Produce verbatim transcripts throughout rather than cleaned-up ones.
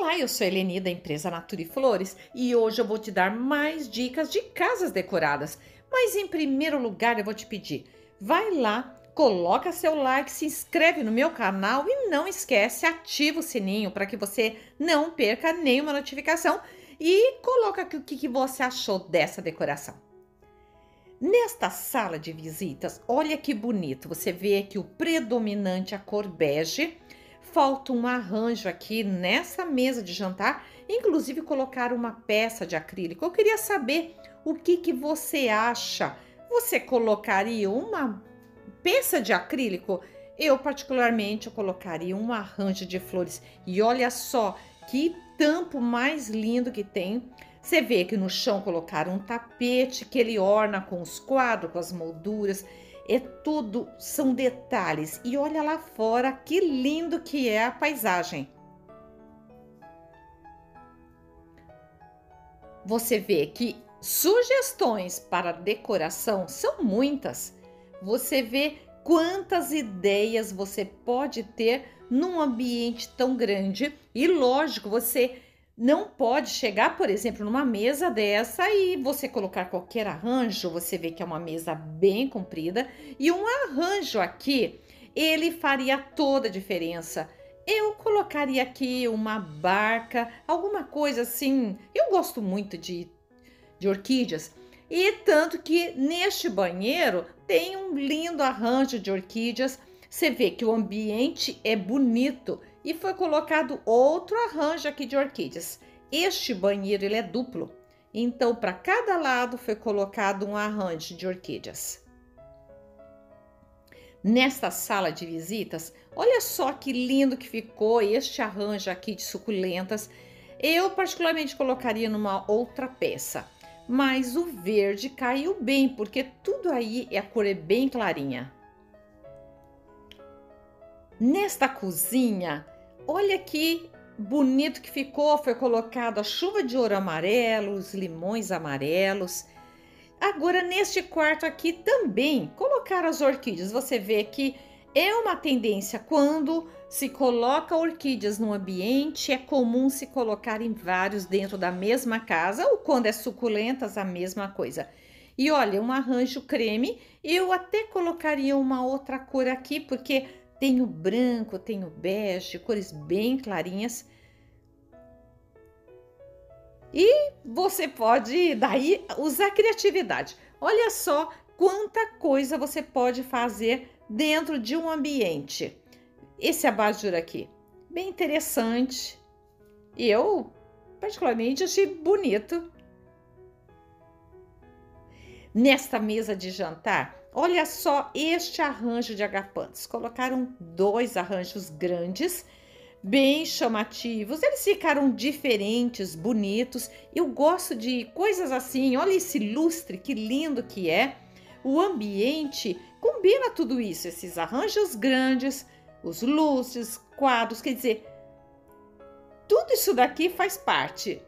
Olá, eu sou a Eleni da empresa Nature Flores e hoje eu vou te dar mais dicas de casas decoradas. Mas em primeiro lugar eu vou te pedir, vai lá, coloca seu like, se inscreve no meu canal e não esquece, ativa o sininho para que você não perca nenhuma notificação e coloca aqui o que você achou dessa decoração. Nesta sala de visitas, olha que bonito, você vê que o predominante é a cor bege. Falta um arranjo aqui nessa mesa de jantar, inclusive colocar uma peça de acrílico. Eu queria saber o que, que você acha. Você colocaria uma peça de acrílico? Eu, particularmente, eu colocaria um arranjo de flores. E olha só que tampo mais lindo que tem. Você vê que no chão colocaram um tapete que ele orna com os quadros, com as molduras. É tudo, são detalhes. E olha lá fora, que lindo que é a paisagem. Você vê que sugestões para decoração são muitas. Você vê quantas ideias você pode ter num ambiente tão grande. E lógico, você não pode chegar, por exemplo, numa mesa dessa e você colocar qualquer arranjo. Você vê que é uma mesa bem comprida e um arranjo aqui, ele faria toda a diferença. Eu colocaria aqui uma barca, alguma coisa assim. Eu gosto muito de, de orquídeas e tanto que neste banheiro tem um lindo arranjo de orquídeas. Você vê que o ambiente é bonito. E foi colocado outro arranjo aqui de orquídeas. Este banheiro ele é duplo, então para cada lado foi colocado um arranjo de orquídeas. Nesta sala de visitas, olha só que lindo que ficou este arranjo aqui de suculentas. Eu particularmente colocaria numa outra peça, mas o verde caiu bem, porque tudo aí a cor é bem clarinha. Nesta cozinha, olha que bonito que ficou, foi colocado a chuva de ouro amarelo, os limões amarelos. Agora neste quarto aqui também colocaram as orquídeas. Você vê que é uma tendência, quando se coloca orquídeas no ambiente, é comum se colocar em vários dentro da mesma casa, ou quando é suculentas a mesma coisa. E olha, um arranjo creme, eu até colocaria uma outra cor aqui, porque tem o branco, tem o bege, cores bem clarinhas. E você pode, daí, usar a criatividade. Olha só quanta coisa você pode fazer dentro de um ambiente. Esse abajur aqui, bem interessante. Eu, particularmente, achei bonito. Nesta mesa de jantar, olha só este arranjo de agapantes. Colocaram dois arranjos grandes, bem chamativos. Eles ficaram diferentes, bonitos. Eu gosto de coisas assim. Olha esse lustre, que lindo que é. O ambiente combina tudo isso. Esses arranjos grandes, os lustres, quadros. Quer dizer, tudo isso daqui faz parte.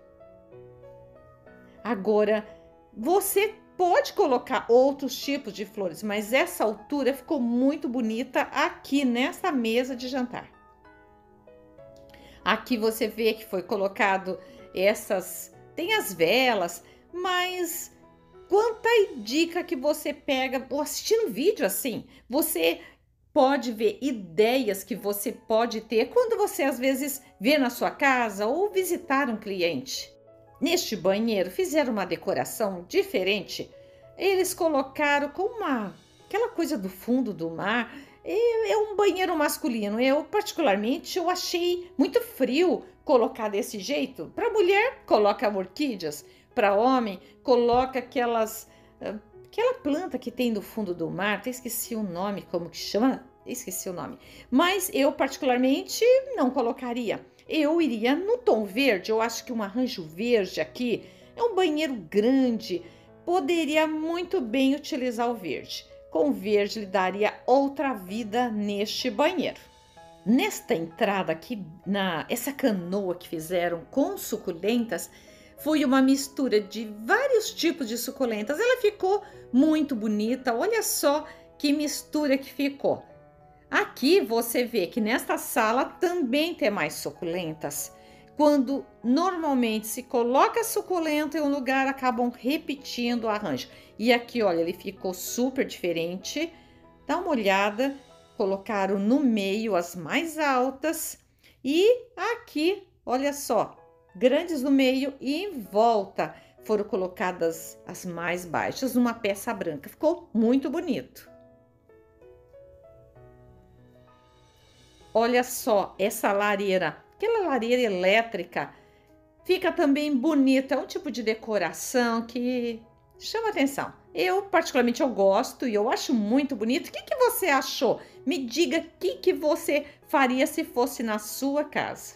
Agora, você pode colocar outros tipos de flores, mas essa altura ficou muito bonita aqui nessa mesa de jantar. Aqui você vê que foi colocado essas, tem as velas, mas quanta dica que você pega assistindo vídeo assim. Você pode ver ideias que você pode ter quando você às vezes vê na sua casa ou visitar um cliente. Neste banheiro fizeram uma decoração diferente. Eles colocaram com uma aquela coisa do fundo do mar. É um banheiro masculino. Eu particularmente eu achei muito frio colocar desse jeito. Para mulher coloca orquídeas, para homem coloca aquelas aquela planta que tem do fundo do mar. Até esqueci o nome, como que chama? Esqueci o nome. Mas eu particularmente não colocaria. Eu iria no tom verde, eu acho que um arranjo verde aqui, é um banheiro grande, poderia muito bem utilizar o verde. Com o verde lhe daria outra vida neste banheiro. Nesta entrada aqui, na, essa canoa que fizeram com suculentas, foi uma mistura de vários tipos de suculentas. Ela ficou muito bonita, olha só que mistura que ficou. Aqui você vê que nesta sala também tem mais suculentas. quando normalmente se coloca a suculenta em um lugar, acabam repetindo o arranjo. E aqui, olha, ele ficou super diferente. Dá uma olhada, colocaram no meio as mais altas e aqui, olha só, grandes no meio e em volta foram colocadas as mais baixas numa peça branca. Ficou muito bonito. Olha só essa lareira, aquela lareira elétrica, fica também bonita, é um tipo de decoração que chama atenção. Eu, particularmente, eu gosto e eu acho muito bonito. O que, que você achou? Me diga o que, que você faria se fosse na sua casa.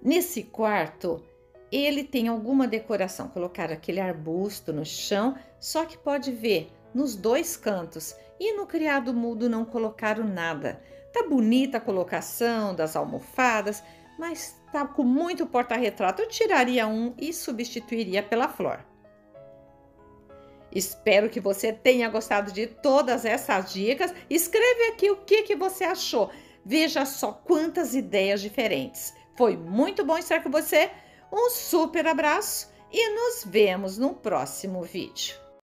Nesse quarto, ele tem alguma decoração. Colocaram aquele arbusto no chão, só que pode ver nos dois cantos. E no criado mudo não colocaram nada. Tá bonita a colocação das almofadas, mas tá com muito porta-retrato. Eu tiraria um e substituiria pela flor. Espero que você tenha gostado de todas essas dicas. Escreve aqui o que, que você achou. Veja só quantas ideias diferentes. Foi muito bom estar com você. Um super abraço e nos vemos no próximo vídeo.